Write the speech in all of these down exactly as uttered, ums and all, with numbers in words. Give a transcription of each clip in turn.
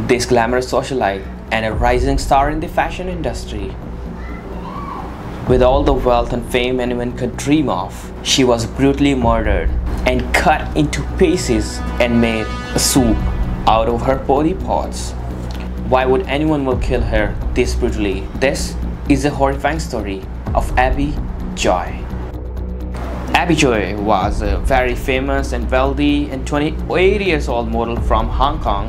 this glamorous socialite and a rising star in the fashion industry. With all the wealth and fame anyone could dream of, she was brutally murdered and cut into pieces and made a soup out of her body parts. Why would anyone will kill her this brutally? This is a horrifying story of Abby Choi. Abby Choi was a very famous and wealthy and twenty-eight years old model from Hong Kong.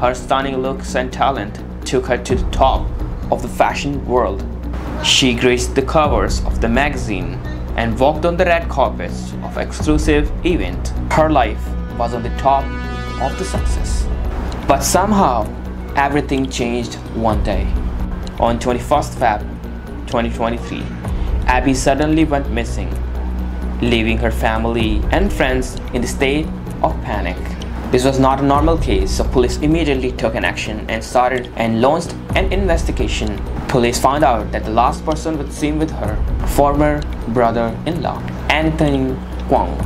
Her stunning looks and talent took her to the top of the fashion world. She graced the covers of the magazine and walked on the red carpets of exclusive events. Her life was on the top of the success. But somehow, everything changed one day. On twenty-first of February twenty twenty-three, Abby suddenly went missing, leaving her family and friends in the state of panic. This was not a normal case, so police immediately took an action and started and launched an investigation. Police found out that the last person was seen with her former brother-in-law, Anthony Kwong.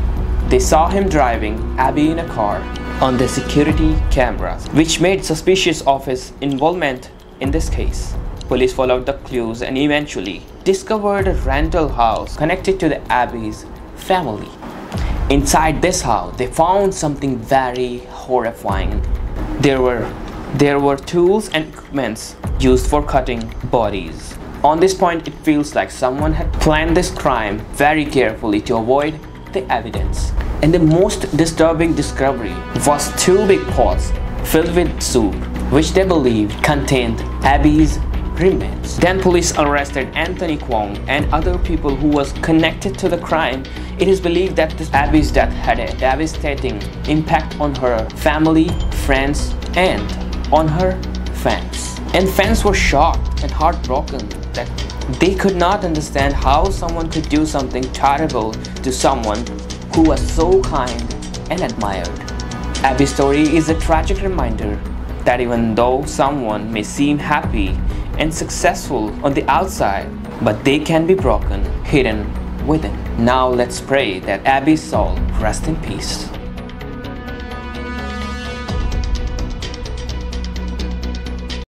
They saw him driving Abby in a car on the security cameras, which made suspicious of his involvement in this case. Police followed the clues and eventually discovered a rental house connected to the Abby's family. Inside this house, they found something very horrifying. There were, there were tools and equipments used for cutting bodies. On this point, it feels like someone had planned this crime very carefully to avoid the evidence. And the most disturbing discovery was two big pots filled with soup, which they believed contained Abby's remains. Then police arrested Anthony Kwong and other people who was connected to the crime. It is believed that this Abby's death had a devastating impact on her family, friends, and on her fans. And fans were shocked and heartbroken that they could not understand how someone could do something terrible to someone who was so kind and admired. Abby's story is a tragic reminder that even though someone may seem happy and successful on the outside, but they can be broken, hidden within. Now let's pray that Abby's soul rest in peace.